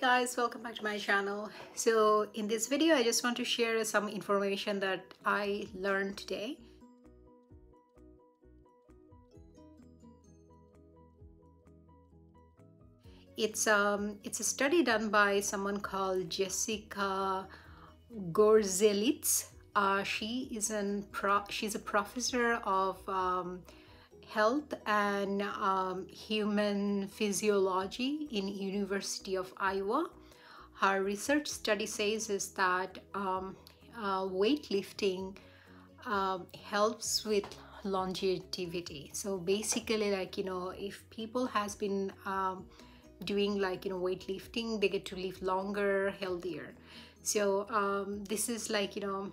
Hey guys, welcome back to my channel. So in this video I just want to share some information that I learned today. It's a study done by someone called Jessica Gorzelitz. She's a professor of health and human physiology in University of Iowa. Her research study says is that weightlifting helps with longevity. So basically, like, you know, if people has been doing, like, you know, weightlifting, they get to live longer, healthier. So this is, like, you know,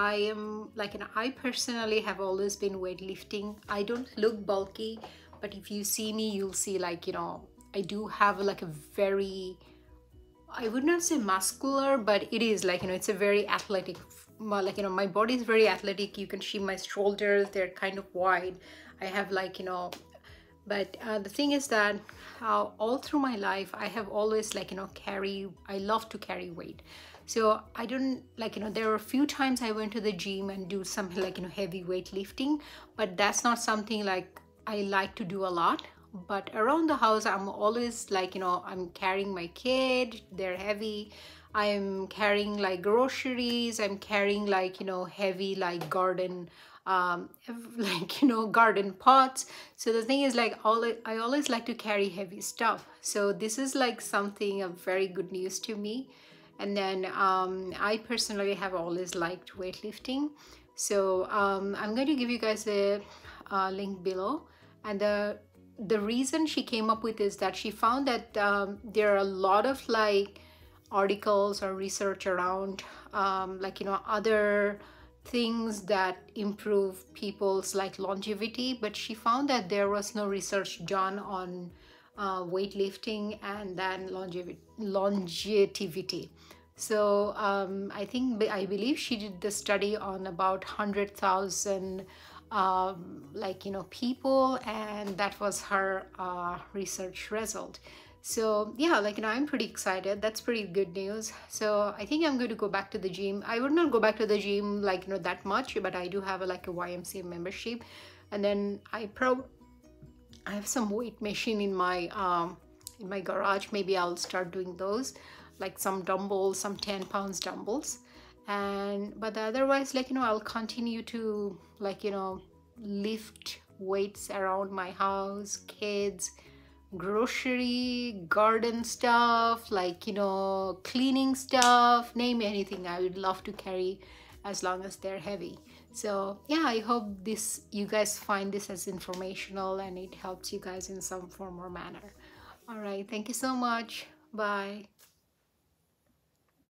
I personally have always been weightlifting. I don't look bulky, but if you see me, you'll see, like, you know, I do have like a very, I would not say muscular, but it is, like, you know, it's a very athletic, like, you know, my body is very athletic. You can see my shoulders, they're kind of wide. I have, like, you know, but the thing is that all through my life, I have always, like, you know, I love to carry weight. So I don't, like, you know, there were a few times I went to the gym and do some, like, you know, heavy weight lifting, but that's not something like I like to do a lot. But around the house, I'm always, like, you know, I'm carrying my kid, they're heavy. I'm carrying, like, groceries. I'm carrying, like, you know, heavy, like, garden, like, you know, garden pots. So the thing is, like, I always like to carry heavy stuff. So this is, like, something of very good news to me. And then I personally have always liked weightlifting. So I'm going to give you guys a link below. And the reason she came up with is that she found that there are a lot of, like, articles or research around, like, you know, other things that improve people's, like, longevity. But she found that there was no research done on weightlifting and then longevity. So I believe she did the study on about 100,000 like, you know, people, and that was her research result. So yeah, like, you know, I'm pretty excited. That's pretty good news. So I think I'm going to go back to the gym. I would not go back to the gym, like, you know, that much, but I do have a, like, a YMCA membership, and then I have some weight machine in my garage. Maybe I'll start doing those, like some dumbbells, some 10-pound dumbbells. But otherwise, like, you know, I'll continue to, like, you know, lift weights around my house, kids, grocery, garden stuff, like, you know, cleaning stuff, name anything. I would love to carry as long as they're heavy. So yeah, I hope you guys find this as informational and it helps you guys in some form or manner. All right, thank you so much. Bye.